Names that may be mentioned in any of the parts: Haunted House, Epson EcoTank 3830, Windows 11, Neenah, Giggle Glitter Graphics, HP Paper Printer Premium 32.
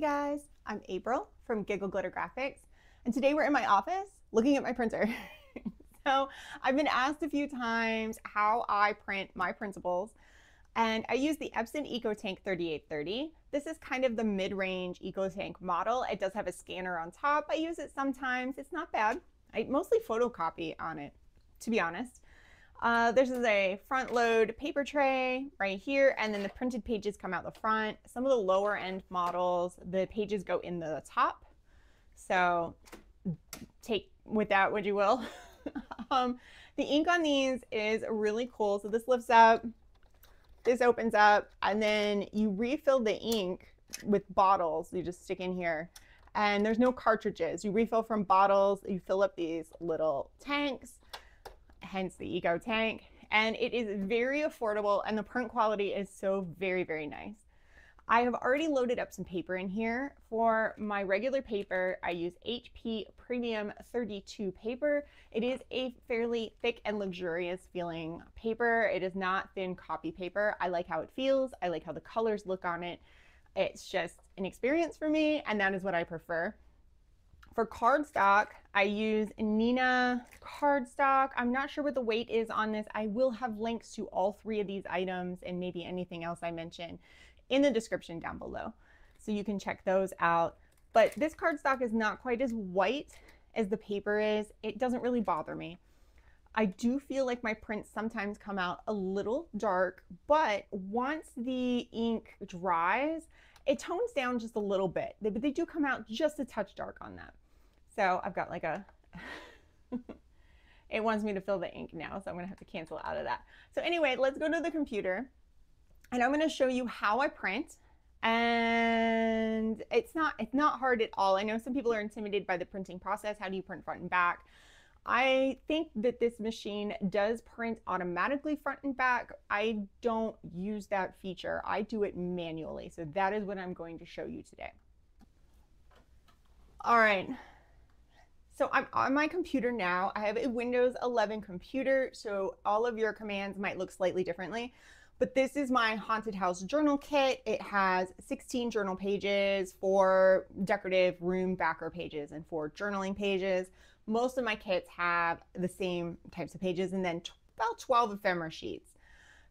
Hey guys, I'm April from Giggle Glitter Graphics, and today we're in my office looking at my printer. So I've been asked a few times how I print my printables, and I use the Epson EcoTank 3830. This is kind of the mid-range EcoTank model. It does have a scanner on top. I use it sometimes. It's not bad. I mostly photocopy on it, to be honest. This is a front load paper tray right here, and then the printed pages come out the front. Some of the lower end models, the pages go in the top. So take with that what you will. The ink on these is really cool. So this lifts up, this opens up, and then you refill the ink with bottles. You just stick in here, and there's no cartridges. You refill from bottles, you fill up these little tanks, hence the Eco Tank, and it is very affordable, and the print quality is so very, very nice. I have already loaded up some paper in here. For my regular paper, I use HP Premium 32 paper. It is a fairly thick and luxurious feeling paper. It is not thin copy paper. I like how it feels. I like how the colors look on it. It's just an experience for me, and that is what I prefer. For cardstock, I use Neenah cardstock. I'm not sure what the weight is on this. I will have links to all three of these items and maybe anything else I mention in the description down below, so you can check those out. But this cardstock is not quite as white as the paper is. It doesn't really bother me. I do feel like my prints sometimes come out a little dark, but once the ink dries, it tones down just a little bit. But they do come out just a touch dark on that. So I've got like a, it wants me to fill the ink now, so I'm gonna have to cancel out of that. So anyway, let's go to the computer, and I'm gonna show you how I print. And it's not hard at all. I know some people are intimidated by the printing process. How do you print front and back? I think that this machine does print automatically front and back. I don't use that feature. I do it manually. So that is what I'm going to show you today. All right. So I'm on my computer now. I have a Windows 11 computer, so all of your commands might look slightly differently, but this is my Haunted House journal kit. It has 16 journal pages, 4 decorative room backer pages, and 4 journaling pages. Most of my kits have the same types of pages, and then about 12 ephemera sheets.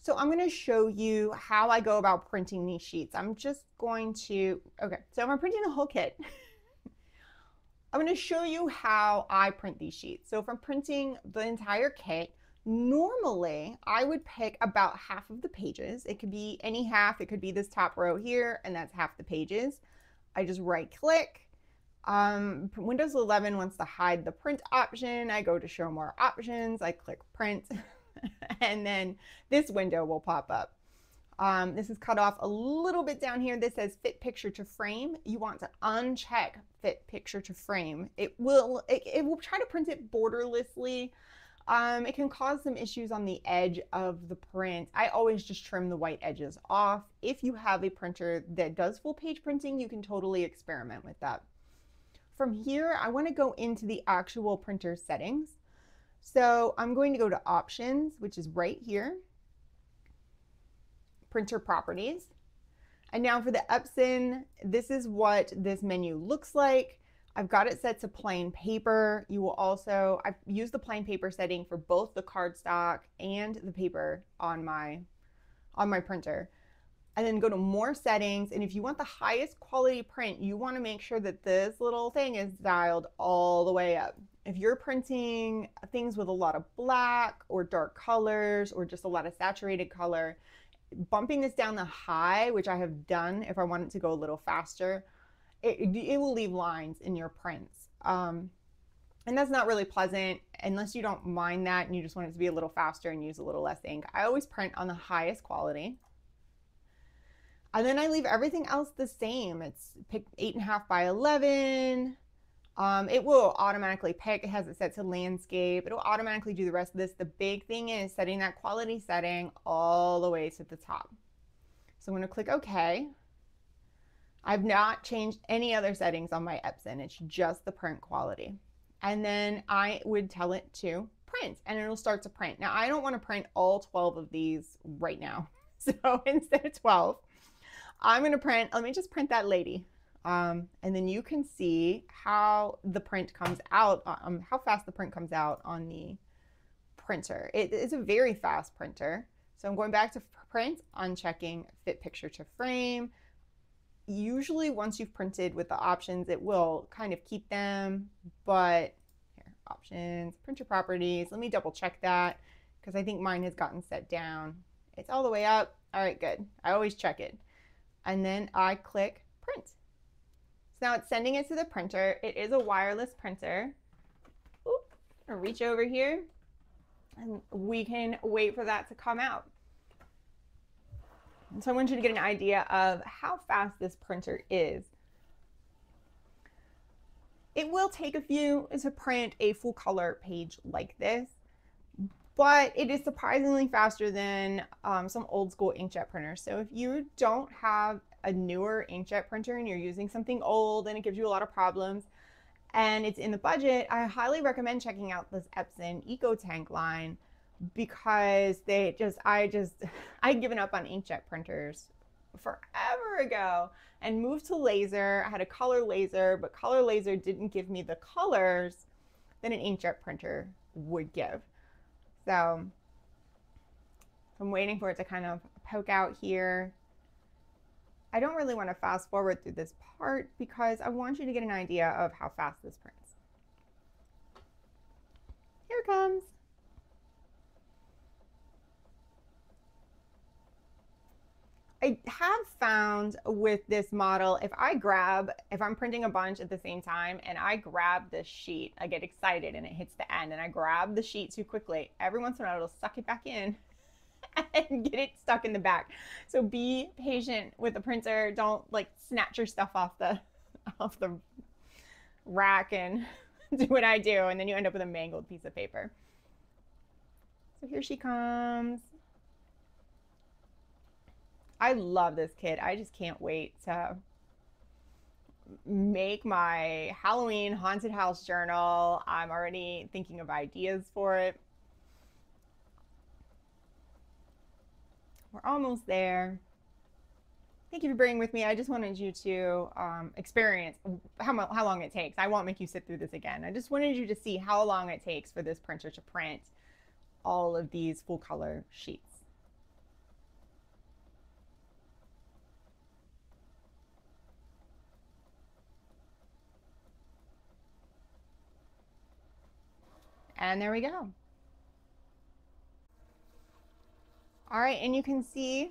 So I'm gonna show you how I go about printing these sheets. I'm just going to, okay, so I'm printing the whole kit. I'm going to show you how I print these sheets. So if I'm printing the entire kit, normally I would pick about half of the pages. It could be any half. It could be this top row here, and that's half the pages. I just right click. Windows 11 wants to hide the print option. I go to show more options. I click print, and then this window will pop up. This is cut off a little bit down here. This says fit picture to frame. You want to uncheck fit picture to frame. It will try to print it borderlessly. It can cause some issues on the edge of the print. I always just trim the white edges off. If you have a printer that does full page printing, you can totally experiment with that. From here, I want to go into the actual printer settings. So I'm going to go to options, which is right here. Printer properties. And now for the Epson, this is what this menu looks like. I've got it set to plain paper. You will also, I've used the plain paper setting for both the cardstock and the paper on my printer. And then go to more settings. And if you want the highest quality print, you want to make sure that this little thing is dialed all the way up. If you're printing things with a lot of black or dark colors or just a lot of saturated color, bumping this down the high, which I have done if I want it to go a little faster, it will leave lines in your prints. And that's not really pleasant unless you don't mind that and you just want it to be a little faster and use a little less ink. I always print on the highest quality. And then I leave everything else the same. It's pick 8.5 by 11. It will automatically pick. It has it set to landscape. It'll automatically do the rest of this. The big thing is setting that quality setting all the way to the top. So I'm going to click OK. I've not changed any other settings on my Epson. It's just the print quality. And then I would tell it to print, and it'll start to print. Now, I don't want to print all 12 of these right now. So instead of 12, I'm going to print. Let me just print that lady. And then you can see how the print comes out, how fast the print comes out on the printer. It is a very fast printer. So I'm going back to print, unchecking fit picture to frame. Usually once you've printed with the options, it will kind of keep them, but here, options, printer properties. Let me double check that because I think mine has gotten set down. It's all the way up. All right, good. I always check it. And then I click print. So now it's sending it to the printer. It is a wireless printer. Oop, I'll reach over here and we can wait for that to come out. And so I want you to get an idea of how fast this printer is. It will take a few to print a full color page like this, but it is surprisingly faster than some old school inkjet printers. So if you don't have a newer inkjet printer and you're using something old and it gives you a lot of problems and it's in the budget, I highly recommend checking out this Epson EcoTank line, because they just, I'd given up on inkjet printers forever ago and moved to laser. I had a color laser, but color laser didn't give me the colors that an inkjet printer would give. So I'm waiting for it to kind of poke out here. I don't really want to fast forward through this part because I want you to get an idea of how fast this prints. Here it comes. I have found with this model, if I'm printing a bunch at the same time and I grab this sheet, I get excited and it hits the end and I grab the sheet too quickly, every once in a while it'll suck it back in and get it stuck in the back. So be patient with the printer. Don't like snatch your stuff off the rack and do what I do, and then you end up with a mangled piece of paper. So here she comes. I love this kit. I just can't wait to make my Halloween haunted house journal. I'm already thinking of ideas for it. We're almost there. Thank you for bearing with me. I just wanted you to experience how long it takes. I won't make you sit through this again. I just wanted you to see how long it takes for this printer to print all of these full color sheets. And there we go. All right, and you can see,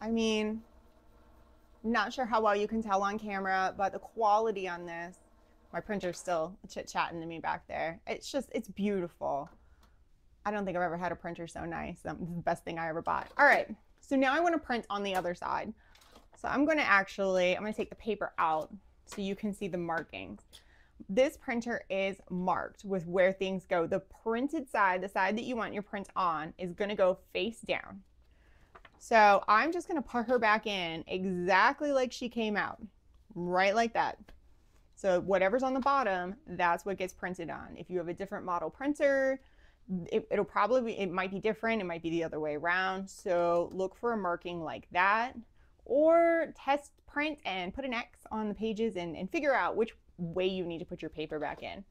I mean, not sure how well you can tell on camera, but the quality on this, my printer's still chit-chatting to me back there. It's just, it's beautiful. I don't think I've ever had a printer so nice. That's the best thing I ever bought. All right, so now I wanna print on the other side. So I'm gonna take the paper out so you can see the markings. This printer is marked with where things go. The printed side, the side that you want your print on, is going to go face down. So I'm just going to put her back in exactly like she came out, right like that. So whatever's on the bottom, that's what gets printed on. If you have a different model printer, it'll probably be, it might be different. It might be the other way around. So look for a marking like that, or test print and put an X on the pages and figure out which way you need to put your paper back in.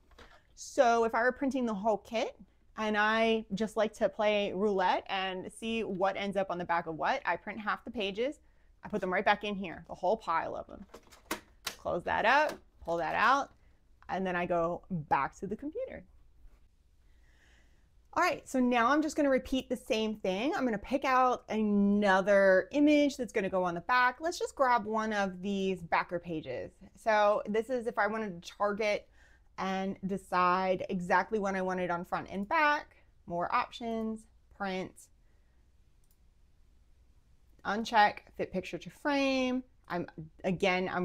So if I were printing the whole kit and I just like to play roulette and see what ends up on the back of what, I print half the pages, I put them right back in here, the whole pile of them. Close that up, pull that out, and then I go back to the computer. All right, so now I'm just gonna repeat the same thing. I'm gonna pick out another image that's gonna go on the back. Let's just grab one of these backer pages. So this is if I wanted to target and decide exactly what I wanted on front and back. More options, print, uncheck, fit picture to frame. I'm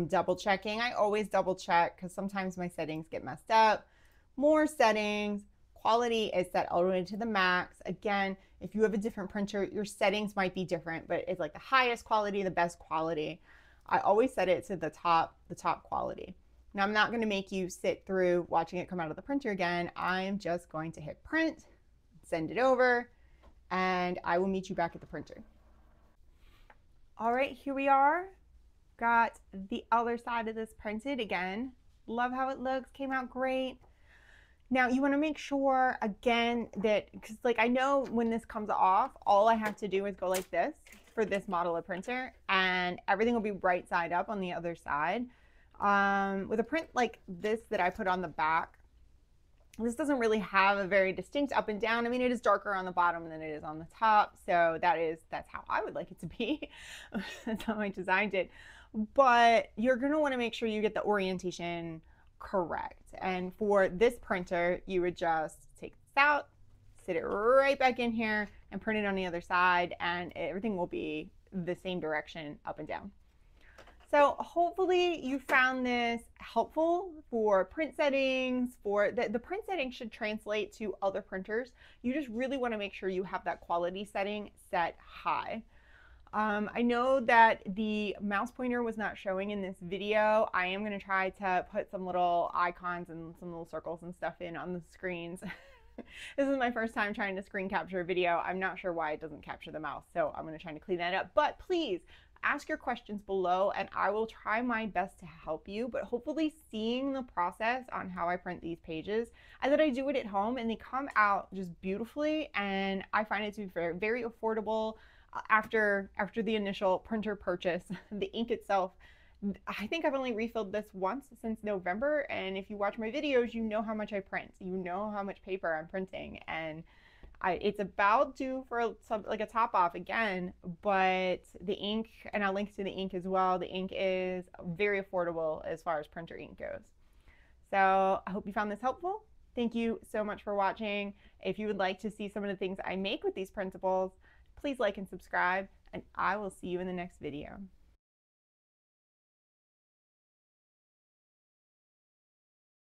double checking. I always double check because sometimes my settings get messed up. More settings. Quality is set all the way to the max. Again, if you have a different printer, your settings might be different, but it's like the highest quality, the best quality. I always set it to the top quality. Now I'm not going to make you sit through watching it come out of the printer again. I'm just going to hit print, send it over, and I will meet you back at the printer. All right, here we are. Got the other side of this printed again. Love how it looks, came out great. Now you want to make sure again that, because like I know when this comes off, all I have to do is go like this for this model of printer and everything will be right side up on the other side. With a print like this that I put on the back, this doesn't really have a very distinct up and down. I mean, it is darker on the bottom than it is on the top. So that's how I would like it to be. That's how I designed it. But you're going to want to make sure you get the orientation correct. And for this printer, you would just take this out, sit it right back in here and print it on the other side, and everything will be the same direction up and down. So hopefully you found this helpful for print settings. For the print setting should translate to other printers. You just really want to make sure you have that quality setting set high. I know that the mouse pointer was not showing in this video. I am going to try to put some little icons and some little circles and stuff in on the screens. This is my first time trying to screen capture a video. I'm not sure why it doesn't capture the mouse, so I'm going to try to clean that up. But please ask your questions below and I will try my best to help you, but hopefully seeing the process on how I print these pages, and that I do it at home and they come out just beautifully, and I find it to be very, very affordable after the initial printer purchase. The ink itself, I think I've only refilled this once since November, and if you watch my videos, you know how much I print. You know how much paper I'm printing, and it's about due for a top off again, but the ink, and I'll link to the ink as well, the ink is very affordable as far as printer ink goes. So I hope you found this helpful. Thank you so much for watching. If you would like to see some of the things I make with these principles, please like and subscribe, and I will see you in the next video.